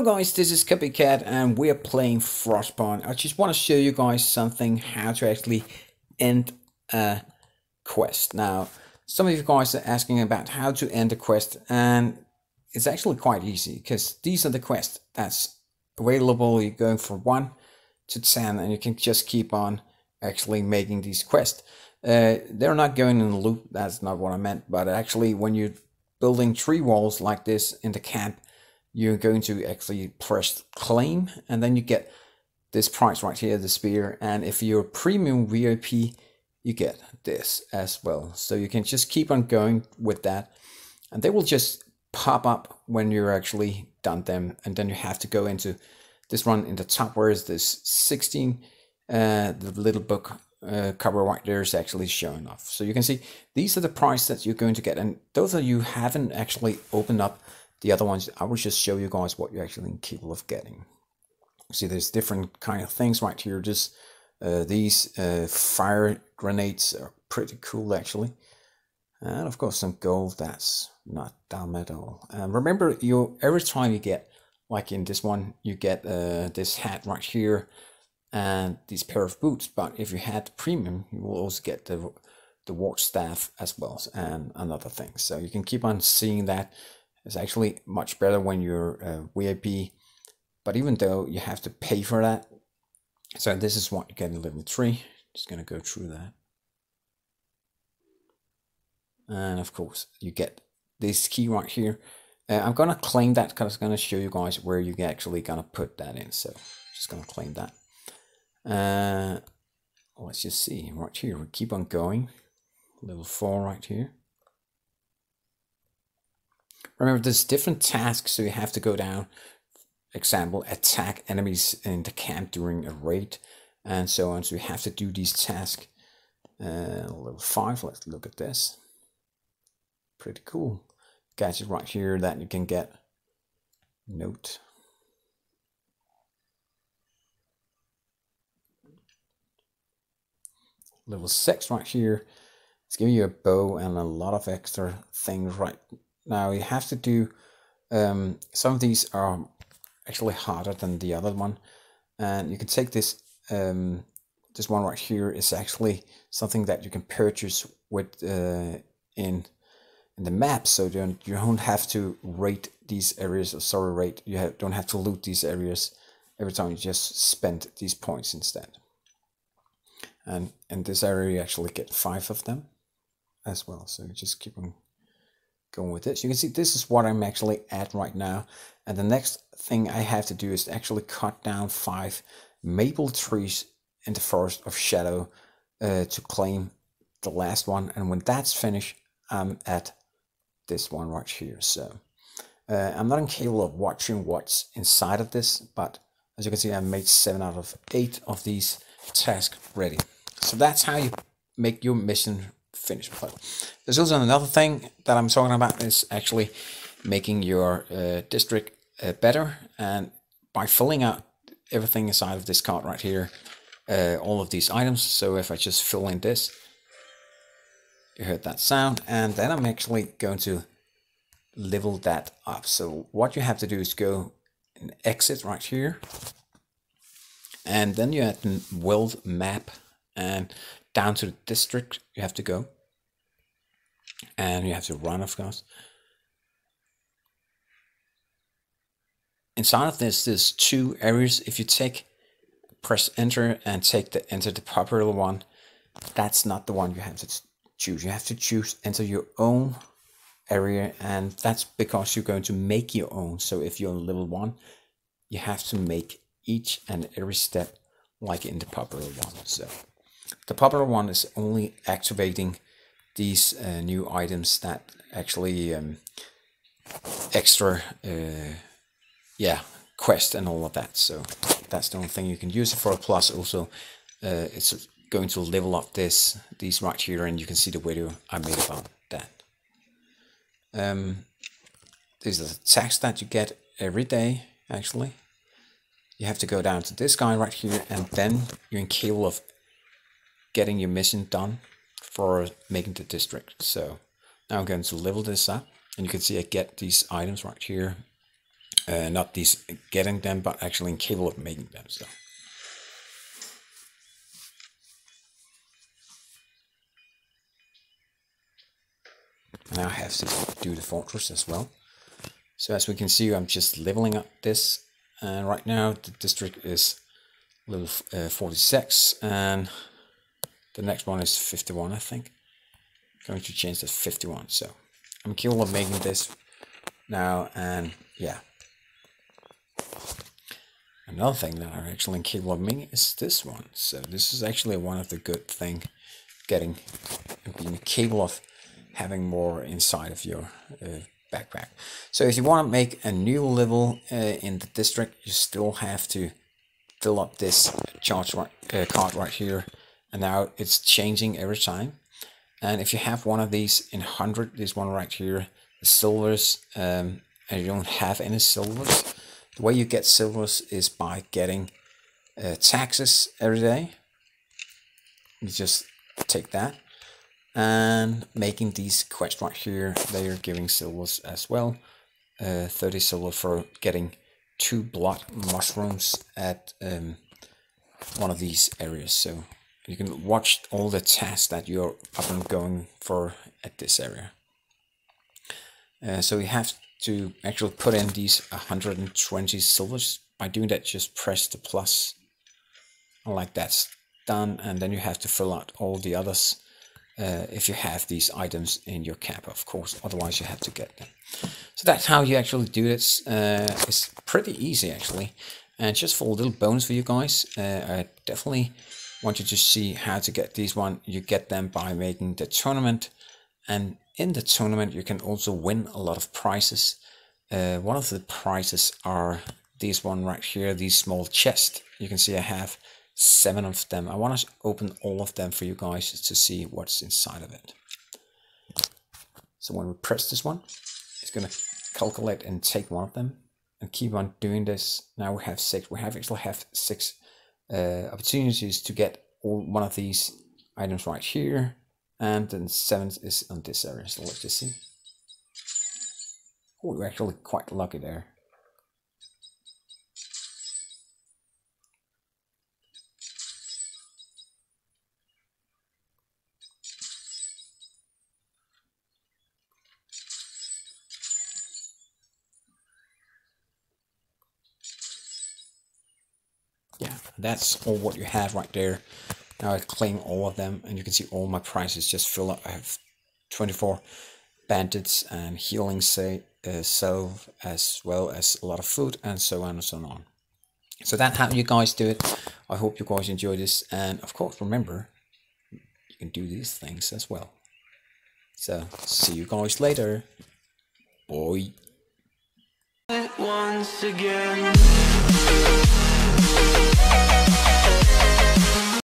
Hello guys, this is Copy Cat and we are playing Frostborn. I just want to show you guys something, how to actually end a quest. Now, some of you guys are asking about how to end a quest, and it's actually quite easy because these are the quests that's available. You're going from 1 to 10 and you can just keep on actually making these quests. They're not going in a loop, that's not what I meant, but actually when you're building tree walls like this in the camp, you're going to actually press claim and then you get this prize right here, the spear, and if you're premium VIP you get this as well, so you can just keep on going with that and they will just pop up when you're actually done them. And then you have to go into this one in the top, where is this 16, the little book cover right there is actually showing off, so you can see these are the prizes that you're going to get. And those of you haven't actually opened up the other ones, I will just show you guys what you're actually capable of getting. See, there's different kind of things right here. Just these fire grenades are pretty cool actually, and of course some gold, that's not dumb at all. And remember, you every time you get, like in this one, you get this hat right here and these pair of boots, but if you had premium you will also get the ward staff as well and another thing, so you can keep on seeing that. It's actually much better when you're VIP, but even though you have to pay for that. So this is what you get in level 3. Just gonna go through that, and of course you get this key right here. I'm gonna claim that because I'm gonna show you guys where you actually gonna put that in. So just gonna claim that. Let's just see right here. We keep on going. Level 4 right here. Remember, there's different tasks, so you have to go down, example, attack enemies in the camp during a raid and so on. So you have to do these tasks. Level 5, let's look at this. Pretty cool gadget right here that you can get. Note. Level 6 right here. It's giving you a bow and a lot of extra things right now. You have to do some of these are actually harder than the other one, and you can take this this one right here is actually something that you can purchase with in the map, so you don't have to raid these areas, or sorry, raid, don't have to loot these areas every time. You just spend these points instead, and in this area you actually get 5 of them as well, so you just keep on going with this. You can see this is what I'm actually at right now, and the next thing I have to do is to actually cut down 5 maple trees in the Forest of Shadow to claim the last one, and when that's finished I'm at this one right here. So I'm not incapable of watching what's inside of this, but as you can see I made 7 out of 8 of these tasks ready. So that's how you make your mission finish play. There's also another thing that I'm talking about, is actually making your district better, and by filling out everything inside of this card right here, all of these items. So if I just fill in this, you heard that sound, and then I'm actually going to level that up. So what you have to do is go and exit right here, and then you have the world map, and down to the district you have to go, and you have to run, of course. Inside of this there's 2 areas. If you press enter and take the enter the popular one, that's not the one you have to choose. You have to choose enter your own area, and that's because you're going to make your own. So if you're on level 1 you have to make each and every step like in the popular one. So the popular one is only activating these new items that actually extra quest and all of that. So that's the only thing you can use it for. Plus also it's going to level up these right here, and you can see the video I made about that. These are the tasks that you get every day. Actually you have to go down to this guy right here, and then you're incapable of getting your mission done for making the district. So now I'm going to level this up, and you can see I get these items right here, not these getting them, but actually incapable of making them. So now I have to do the fortress as well. So as we can see, I'm just leveling up this, and right now the district is level 46, and the next one is 51, I think. I'm going to change that to 51, so I'm capable of making this now, and yeah. Another thing that I'm actually capable of making is this one. So this is actually one of the good thing, getting and being capable of having more inside of your backpack. So if you want to make a new level in the district, you still have to fill up this charge card right here, and now it's changing every time. And if you have one of these in 100, this one right here, the silvers, and you don't have any silvers, the way you get silvers is by getting taxes every day. You just take that and making these quests right here. They are giving silvers as well. 30 silver for getting 2 blood mushrooms at one of these areas. So you can watch all the tasks that you're up and going for at this area. So you have to actually put in these 120 silvers. By doing that, just press the plus, like that's done, and then you have to fill out all the others if you have these items in your cap, of course, otherwise you have to get them. So that's how you actually do this. It's pretty easy actually, and just for a little bonus for you guys, I definitely want you to see how to get these one. You get them by making the tournament, and in the tournament you can also win a lot of prizes. One of the prizes are these one right here, these small chests. You can see I have 7 of them. I want to open all of them for you guys to see what's inside of it. So when we press this one, it's going to calculate and take one of them and keep on doing this. Now we have 6. We have actually have 6 opportunities to get all one of these items right here, and then 7th is on this area. So let's just see. Oh, we're actually quite lucky there. Yeah, that's all what you have right there. Now I claim all of them, and you can see all my prizes just fill up. I have 24 bandits and healing salve, as well as a lot of food, and so on and so on. So that's how you guys do it. I hope you guys enjoy this, and of course remember, you can do these things as well. So see you guys later. Bye. Once again.